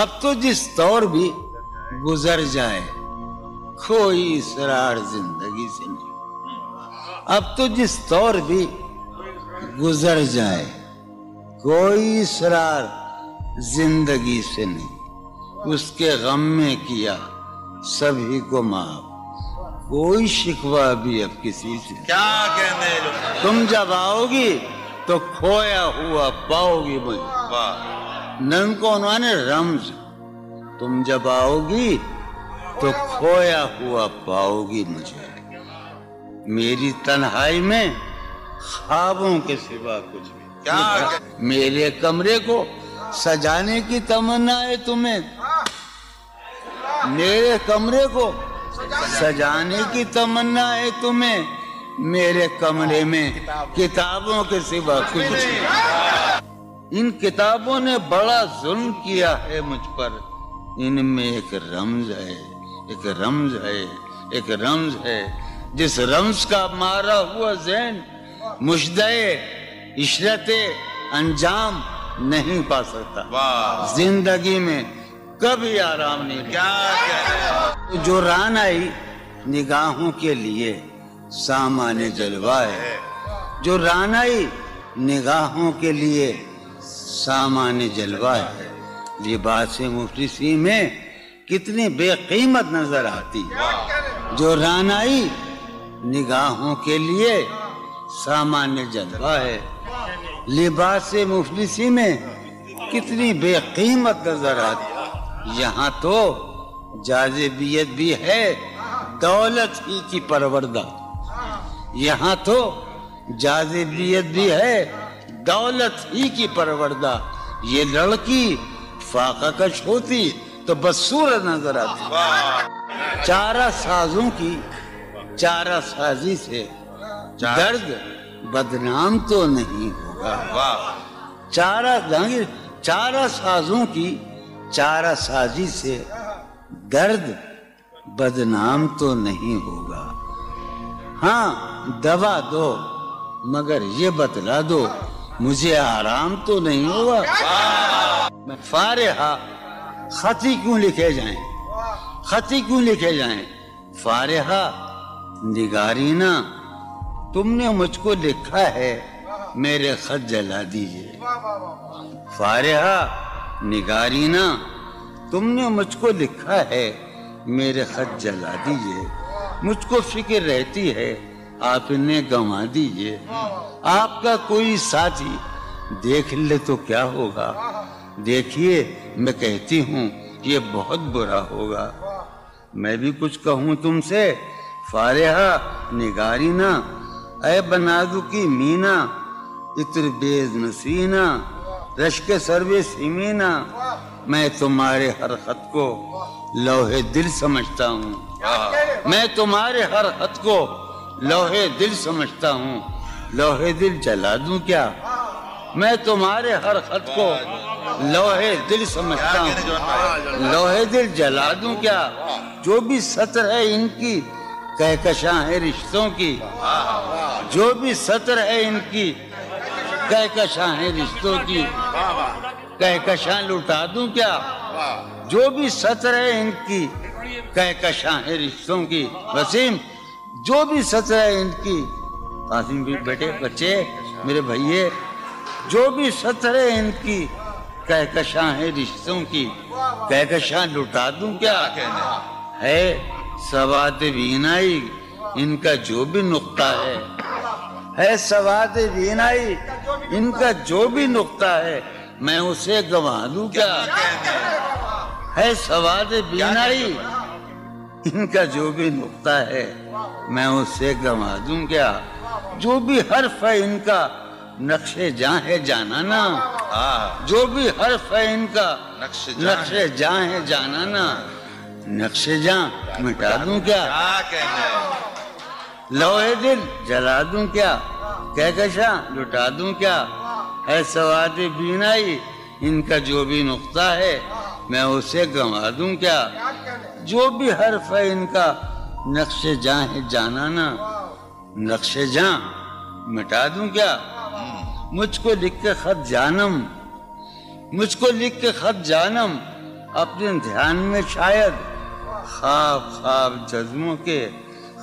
अब तो जिस दौर भी गुजर जाए कोई इसरार जिंदगी से नहीं, अब तो जिस दौर भी गुजर जाए कोई इसरार जिंदगी से नहीं। उसके गम में किया सभी को माफ, कोई शिकवा भी अब किसी से क्या कहने लोग। तुम जब आओगी तो खोया हुआ पाओगी मुझे, नम को उन्होंने रम्ज, तुम जब आओगी तो खोया हुआ पाओगी मुझे। मेरी तन्हाई में ख्वाबों के सिवा कुछ भी क्या, मेरे कमरे को सजाने की तमन्ना है तुम्हें, मेरे कमरे को सजाने की तमन्ना है तुम्हें, मेरे कमरे में किताबों के सिवा कुछ भी। इन किताबों ने बड़ा जुल्म किया है मुझ पर, इनमें एक रम्ज है, एक रम्ज है, एक रम्ज है, जिस रम्ज का मारा हुआ ज़हन मुश्दए इशरते अंजाम नहीं पा सकता। जिंदगी में कभी आराम नहीं। क्या जो रान आई निगाहों के लिए सामाने जलवा है, जो रान आई निगाहों के लिए सामान्य जलवा है। लिबासे मुफलिसी में कितनी बेकीमत नजर आती है, जो रानाई निगाहों के लिए सामान्य जलवा है। लिबासे मुफलिसी में कितनी बेकीमत नजर आती, यहाँ तो जाज़िबियत भी है दौलत ही की परवरदा, यहाँ तो जाज़िबियत भी है दौलत ही की परवरदा। ये लड़की फाका कश होती तो बदसूरत नजर आती। चारा साजों की चारा साजी से दर्द बदनाम तो नहीं होगा, चारा साजों की चारा साजी से दर्द बदनाम तो नहीं होगा। हाँ दवा दो मगर ये बतला दो मुझे आराम तो नहीं होगा। मैं फारिहा खती क्यों लिखे जाएं, खती क्यों लिखे जाएं, फारिहा निगारीना तुमने मुझको लिखा है मेरे खत जला दीजिए। फारिहा निगारीना तुमने मुझको लिखा है मेरे खत जला दीजिए। मुझको फिक्र रहती है आपने गंवा दीजिए। आपका कोई साथी देख ले तो क्या होगा, देखिए मैं कहती हूँ ये बहुत बुरा होगा। मैं भी कुछ कहूँ तुमसे फारिहा निगारीना, ऐ बनादू की मीना इत्र बेज नसीना रश्क सर्वे सीमीना। मैं तुम्हारे हर खत को लोहे दिल समझता हूँ, मैं तुम्हारे हर खत को लोहे दिल समझता हूँ। लोहे दिल जला दूं क्या, मैं तुम्हारे हर खत को लोहे दिल समझता हूँ। लोहे दिल जला दूं क्या, जो भी सतर है इनकी कहकशां है रिश्तों की, जो भी सतर है इनकी कहकशां है रिश्तों की, कहकशां लुटा दूं क्या, जो भी सतर है इनकी कहकशां है रिश्तों की। वसीम जो भी सच है इनकी, कासिम भी बेटे बच्चे मेरे भैये, जो भी सच है इनकी कहकशां है रिश्तों की, कहकशां लुटा दूं क्या। है सवाद बीनाई इनका जो भी नुक्ता है सवाद बीनाई इनका जो भी नुक्ता है, मैं उसे गंवा दूं क्या। है सवाद बीनाई इनका जो भी नुक्ता है, मैं उससे गंवा दूं क्या। जो भी हर्फ है इनका नक्शे जहाँ है जानाना, जो भी हर्फ है इनका नक्शे जहाँ है जानाना, नक्शे जहाँ मिटा दूं क्या। लोहे दिल जला दूं क्या, कहकशां लुटा दूं क्या। है सवाद बीनाई इनका जो भी नुक्ता है, मैं उसे गंवा दूं क्या। जो भी हर्फ है इनका नक्शे जहाँ है जानाना, नक्शे जहाँ मिटा दूं क्या। मुझको लिख के खत जानम, मुझको लिख के खत जानम अपने ध्यान में शायद ख्वाब जज्मों के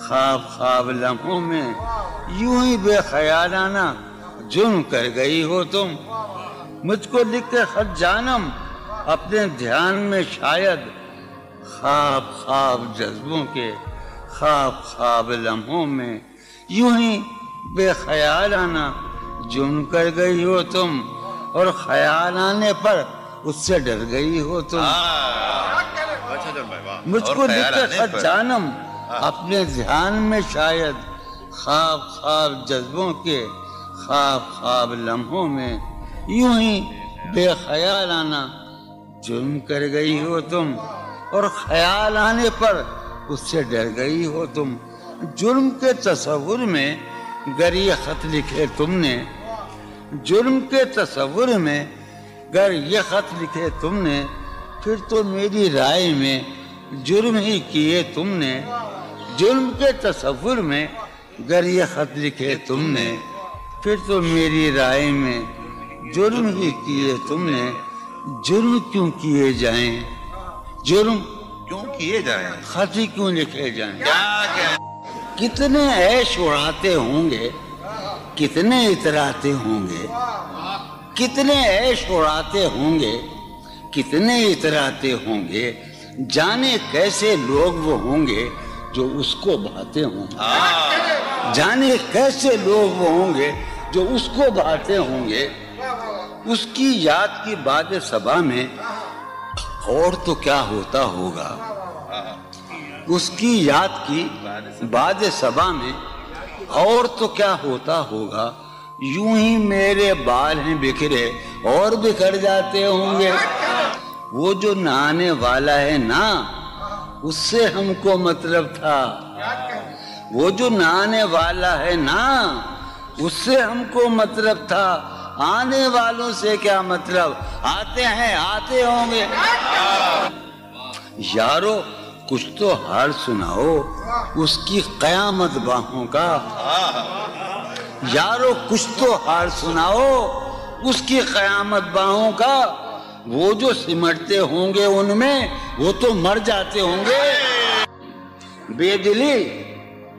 ख्वाब लम्हों में यूं ही बेख्यालाना जुर्म कर गई हो तुम। मुझको लिख के खत जानम अपने ध्यान में शायद ख्वाब जज्बों के ख्वाब लम्हों में यूं ही बेख्यालाना जुर्म कर गई हो तुम और ख्याल आने पर उससे डर गई हो तुम। मुझको लिखकर जानम अपने ध्यान में शायद ख्वाब जज्बों के ख्वाब लम्हों में यूं ही बेख्याल आना जुर्म कर गई हो तुम और ख्याल आने पर उससे डर गई हो तुम। जुर्म के तस्वुर में गर ये खत लिखे तुमने, जुर्म के तस्वुर में गर ये खत लिखे तुमने, फिर तो मेरी राय में जुर्म ही किए तुमने। जुर्म के तस्वुर में गर ये खत लिखे तुमने, फिर तो मेरी राय में जुर्म ही किए तुमने। जुर्म क्यों किए जाएं, जुर्म क्यों किए जाएं, खत ही क्यों लिखे जाएं। कितने ऐश उड़ाते होंगे, कितने इतराते होंगे, कितने ऐश उड़ाते होंगे, कितने इतराते होंगे, जाने कैसे लोग वो होंगे जो उसको भाते होंगे। जाने कैसे लोग वो होंगे जो उसको भाते होंगे। उसकी याद की बाद सभा में और तो क्या होता होगा। उसकी याद की बाद सभा में और तो क्या होता होगा। यूं ही मेरे बाल हैं बिखरे और बिखर जाते होंगे। वो जो नहाने वाला है ना, उससे हमको मतलब था। वो जो नहाने वाला है ना, उससे हमको मतलब था। आने वालों से क्या मतलब, आते हैं आते होंगे। यारो कुछ तो हाल सुनाओ उसकी कयामत बाहों का। यारो कुछ तो हाल सुनाओ उसकी कयामत बाहों का। वो जो सिमटते होंगे उनमें वो तो मर जाते होंगे। बेदिली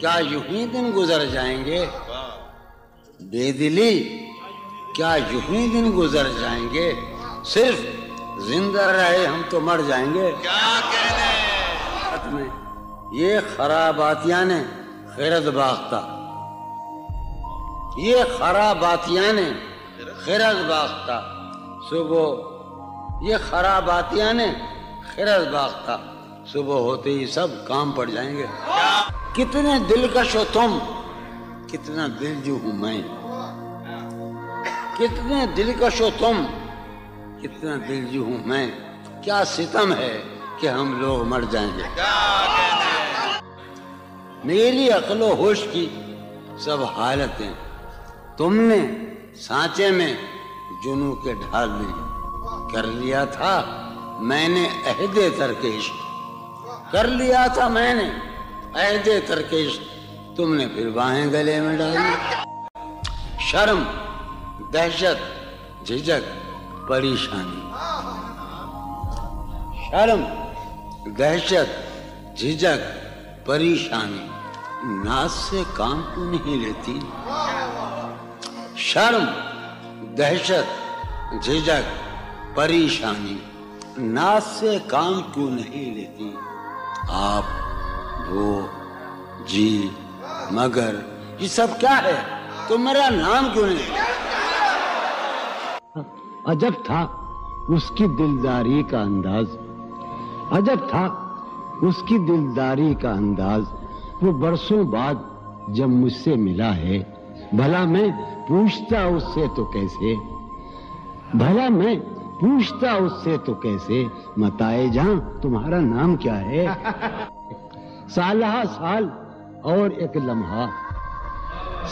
क्या यूं दिन गुजर जाएंगे। बेदिली क्या यूं दिन गुजर जाएंगे। सिर्फ जिंदा रहे हम तो मर जाएंगे। क्या कहने में ये खराबातिया ने खैरत बाख्ता, ये खराबातिया ने खैरत बाख्ता, सुबह ये खराबातिया ने खैरत बाख्ता, सुबह होते ही सब काम पड़ जाएंगे। कितने दिलकश हो तुम, कितना दिलजू हूं मैं। कितने दिलकश हो तुम, कितना दिलजू हूं मैं। क्या सितम है कि हम लोग मर जाएंगे। मेरी अक्ल व होश की सब हालतें तुमने सांचे में जुनू के ढाल दी। कर लिया था मैंने अहदे तरकेश, कर लिया था मैंने अहदे तरकेश, तुमने फिर बाहें गले में डाली। शर्म, दहशत, झिझक, परेशानी। शर्म, दहशत, झिझक, परेशानी। नाज से काम क्यों नहीं लेती। शर्म, दहशत, झिझक, परेशानी। नाज से काम क्यों नहीं लेती। आप, वो, जी, मगर, ये सब क्या है, तो मेरा नाम क्यों नहीं। अजब था उसकी दिलदारी का अंदाज, अजब था उसकी दिलदारी का अंदाज। वो बरसों बाद जब मुझसे मिला है, भला मैं पूछता उससे तो कैसे, भला मैं पूछता उससे तो कैसे। मताए जहां तुम्हारा नाम क्या है। सालहा साल और एक लम्हा,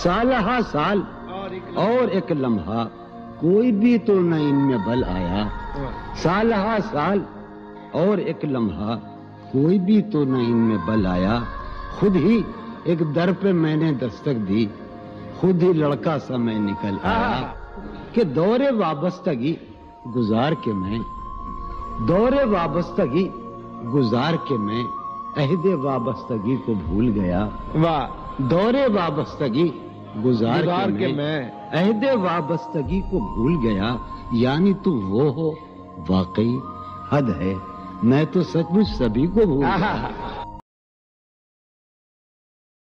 सालहा साल और एक लम्हा, कोई भी तो न इनमें बल आया। सालहा साल और एक लम्हा, कोई भी तो न इनमें बल आया। खुद ही एक दर पे मैंने दस्तक दी, खुद ही लड़का सा मैं निकल आया। के दौरे वाबस्तगी गुजार के मैं दौरे वाबस्तगी गुजार के मैं अहदे वाबस्तगी को भूल गया। वाह, दौरे वाबस्तगी गुजार के मैं अहदे वाबस्तगी को भूल गया। यानी तू वो हो, वाकई हद है, मैं तो सचमुच सभी को भूल गया।